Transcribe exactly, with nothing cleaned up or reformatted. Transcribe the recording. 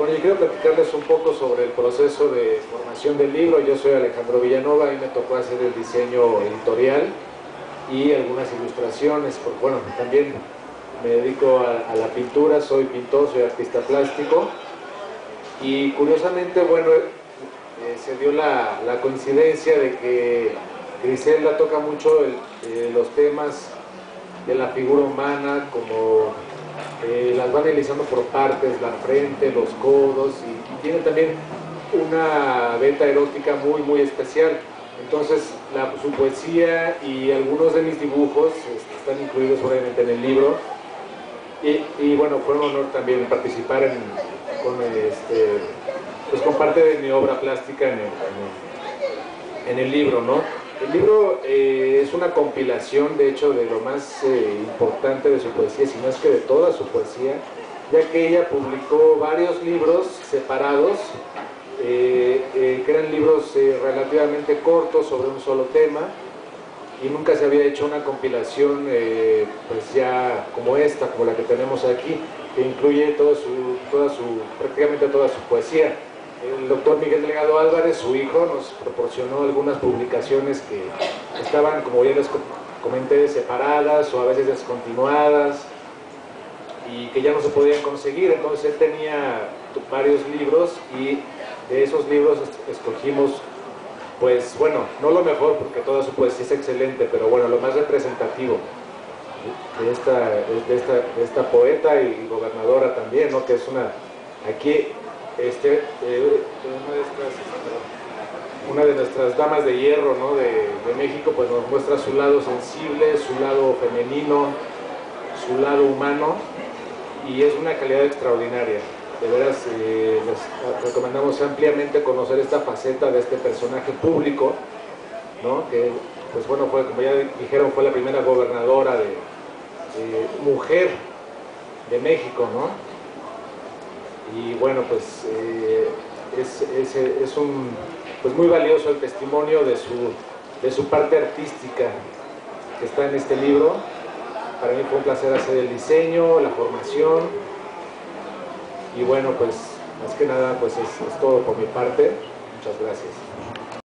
Bueno, yo quiero platicarles un poco sobre el proceso de formación del libro. Yo soy Alejandro Villanova, a mí me tocó hacer el diseño editorial y algunas ilustraciones, porque bueno, también me dedico a, a la pintura, soy pintor, soy artista plástico. Y curiosamente, bueno, eh, se dio la, la coincidencia de que Griselda toca mucho el, eh, los temas de la figura humana, como eh, las van realizando por partes, la frente, los codos, y, y tiene también una veta erótica muy, muy especial. Entonces, la, su poesía y algunos de mis dibujos están incluidos obviamente en el libro. Y, y bueno, fue un honor también participar en, con, este, pues, con parte de mi obra plástica en el, en el libro, ¿no? El libro eh, es una compilación, de hecho, de lo más eh, importante de su poesía, si no es que de toda su poesía, ya que ella publicó varios libros separados, eh, eh, que eran libros eh, relativamente cortos sobre un solo tema, y nunca se había hecho una compilación eh, pues ya como esta, como la que tenemos aquí, que incluye todo su, toda su, prácticamente toda su poesía. El doctor Miguel Delgado Álvarez, su hijo, nos proporcionó algunas publicaciones que estaban, como ya les comenté, separadas o a veces descontinuadas y que ya no se podían conseguir. Entonces él tenía varios libros y de esos libros escogimos, pues bueno, no lo mejor, porque toda su poesía es excelente, pero bueno, lo más representativo de esta, de esta, de esta poeta y gobernadora también, ¿no? Que es una, aquí, este, eh, una, de estas, una de nuestras damas de hierro, ¿no? de, de México, pues nos muestra su lado sensible, su lado femenino, su lado humano, y es una calidad extraordinaria. De veras, eh, les recomendamos ampliamente conocer esta faceta de este personaje público, ¿no? Que, pues bueno, fue, como ya dijeron, fue la primera gobernadora de, eh, mujer de México, ¿no? Y bueno, pues eh, es, es, es un, pues muy valioso el testimonio de su, de su parte artística que está en este libro. Para mí fue un placer hacer el diseño, la formación. Y bueno, pues, más que nada, pues es, es todo por mi parte. Muchas gracias.